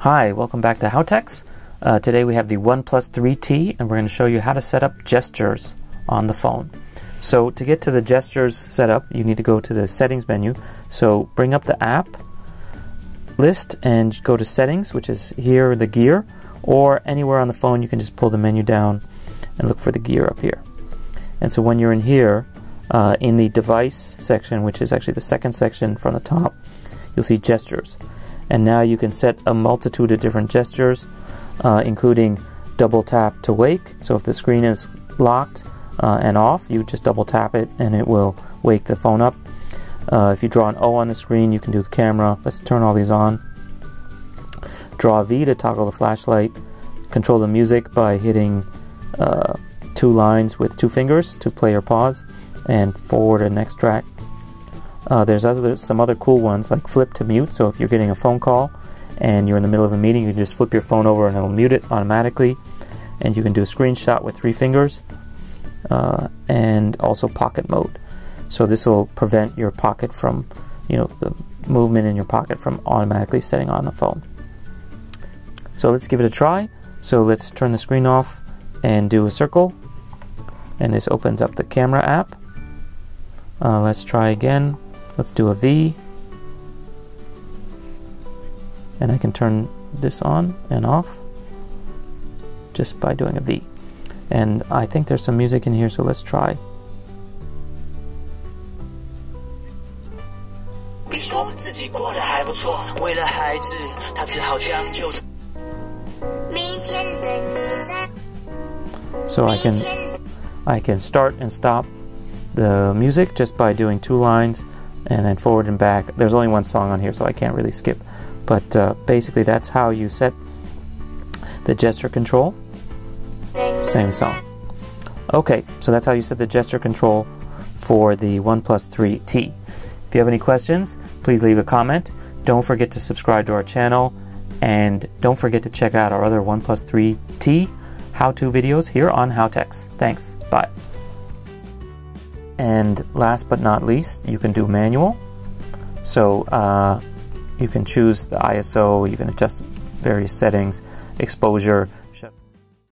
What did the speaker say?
Hi, welcome back to HowTechs. Today we have the OnePlus 3T and we're going to show you how to set up gestures on the phone. So to get to the gestures setup, you need to go to the settings menu. So bring up the app list and go to settings, which is here the gear, or anywhere on the phone you can just pull the menu down and look for the gear up here. And so when you're in here, in the device section, which is actually the second section from the top, you'll see gestures. And now you can set a multitude of different gestures, including double tap to wake. So if the screen is locked and off, you just double tap it and it will wake the phone up. If you draw an O on the screen, you can do the camera. Let's turn all these on. Draw a V to toggle the flashlight. Control the music by hitting two lines with two fingers to play or pause, and forward and next track. There's some other cool ones like flip to mute. So if you're getting a phone call and you're in the middle of a meeting, you just flip your phone over and it'll mute it automatically. And you can do a screenshot with three fingers, and also pocket mode. So this will prevent your pocket from, the movement in your pocket from automatically setting on the phone. So let's give it a try. So let's turn the screen off and do a circle. And this opens up the camera app. Let's try again. Let's do a V, and I can turn this on and off just by doing a V. And I think there's some music in here, so let's try. So I can start and stop the music just by doing two lines and then forward and back. There's only one song on here, so I can't really skip, but basically that's how you set the gesture control. Same song. Okay, so that's how you set the gesture control for the OnePlus 3T. If you have any questions, please leave a comment. Don't forget to subscribe to our channel, and don't forget to check out our other OnePlus 3T how-to videos here on HowTechs. Thanks, bye. And last but not least, you can do manual. So you can choose the ISO, you can adjust various settings, exposure,